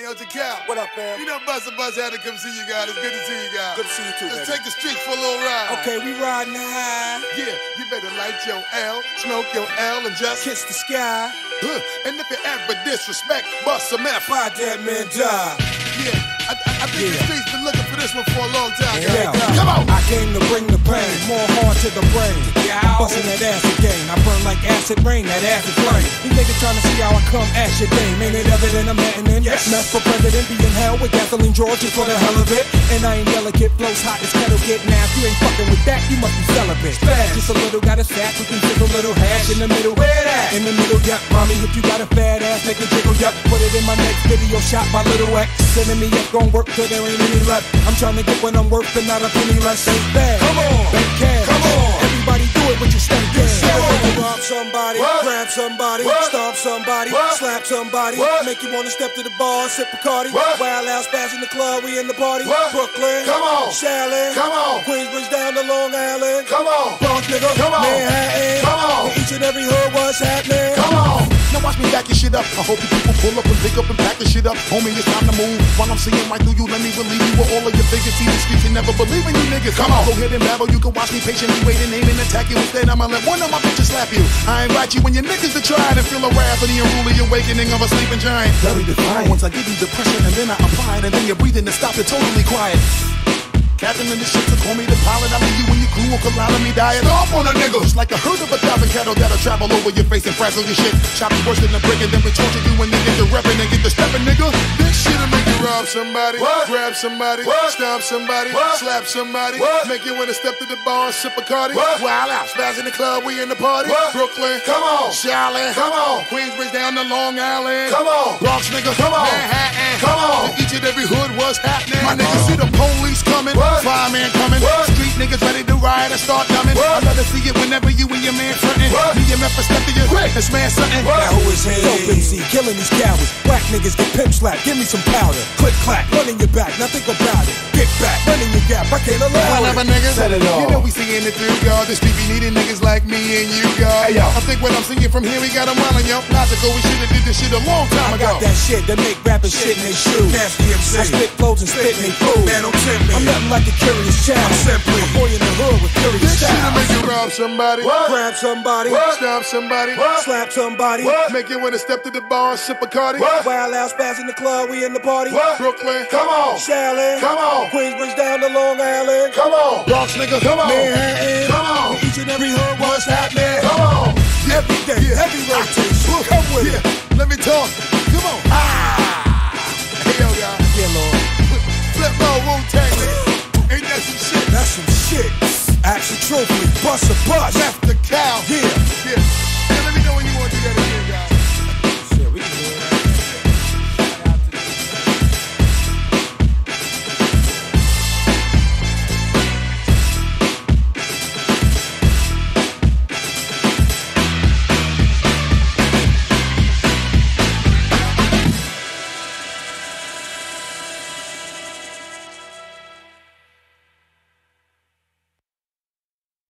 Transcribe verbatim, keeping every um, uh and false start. Hey, yo, DeKalb. What up, fam? You know, Busta Buzz had to come see you guys. It's good to see you guys. Good to see you too, Let's baby. take the street for a little ride. Okay, we riding high. Yeah, you better light your L, smoke your L, and just kiss the sky. Uh, and if you ever disrespect, bust some F. Why that man die? Yeah, I, I, I think yeah. the streets been looking for this one for a long time, guys. Yeah, come on. I came to bring the pain, more hard to the brain. Yeah, I'm busting that ass again. I burn like acid rain, that acid flame. You niggas trying to see how I come at your game. Ain't it other than a matining? Yes. Mess for president, be in hell with gasoline drawers just for the hell of it. And I ain't delicate, flows hot as kettle get. Now if you ain't fucking with that, you must be celibate. Fast, just a little, got a sack, we can jiggle a little hash in the middle. Where that? In the middle, yup. Mommy, if you got a fat ass, make it jiggle, yup. Put it in my next video shot, my little ex. Me up, gon' work till there ain't any left. I'm trying to get what I'm worth and not a penny less. Ain't bad. Come on, ain't cash. Come on, everybody do it when you stay dead. You rob somebody, what? grab somebody, what? stomp somebody, what? slap somebody, what? make you wanna step to the bar, sip Bacardi, what? wild out, spaz in the club, we in the party. What? Brooklyn, come on, Shaolin, come on, Queensbridge down to Long Island, come on, Bronx nigga, come on, Manhattan, come on, each and every hood, what's happening? Come on. Now watch me back your shit up. I hope you people pull up and pick up and pack the shit up. Homie, it's time to move. While I'm seeing right through you, let me relieve you with all of your figures. See the streets and never believe in you niggas. Come on, go ahead and babble. You can watch me patiently wait and aim and attack you. Instead, I'ma let one of my bitches slap you. I invite you and your niggas to try to feel the wrath of the unruly awakening of a sleeping giant. Very defiant. Once I give you the pressure and then I apply it, and then you're breathing and stop it totally quiet. Captain in the ship to call me the pilot. I leave you and your crew will collide on me diet. Stomp on a nigga, just like a herd of a thousand cattle that'll travel over your face and frazzle your shit. Chop it worse than a brick and then we torture you and then get the reppin' and get the steppin', nigga. This shit'll make you rob somebody, what? grab somebody, what? stomp somebody, what? slap somebody, what? make you wanna step to the bar and sip Bacardi. Wild out, spaz in the club, we in the party. What? Brooklyn, come on, Shaolin, come on, Queensbridge down to Long Island, come on, Bronx nigga, come on, Manhattan, come on. Each and every hood, what's happening? My niggas see the police coming. What? Fireman coming, what? street niggas ready to riot and start dumbing. I love to see it whenever you and your man frontin'. D M F a step to your quick and smash something. What? Now who is here? Yo, Benzie, killing these cowards. Whack niggas get pimp slapped. Give me some powder. Click clack, run in your back. Now think about it. Get back, run in your gap. I can't allow it. Whatever, niggas. Set it all. You know we seeing it through, y'all. This street be needing niggas like me and you, y'all. Hey, yo. I think what I'm singing from here, we got them wildin', yo. Logical, we shoulda did this shit a long time I ago. I got that shit that make rappers shit in their shoes. That's D M C. I spit flows and spit in their food. Man, don't tempt me. I'm nothing like a curious child. I'm simply a boy in the hood with curious child. Make you rob somebody, what? grab somebody, what? stomp somebody, what? slap somebody, what? make you wanna step to the bar and sip Bacardi. Wild out, spaz in the club, we in the party. What? Brooklyn, come on, Shaolin, come on, Queensbridge down to Long Island, come on, Bronx nigga, come on, Manhattan, come on, each and every hood, what's happening? Come on, every day, yeah. every rotation, we'll come with yeah. it. Let me talk, come on. Ah, hey yo, y'all, yeah, Lord, flip roll, Wu-Tang. Ain't that some shit? That's some shit. Action trophy, bust a bus.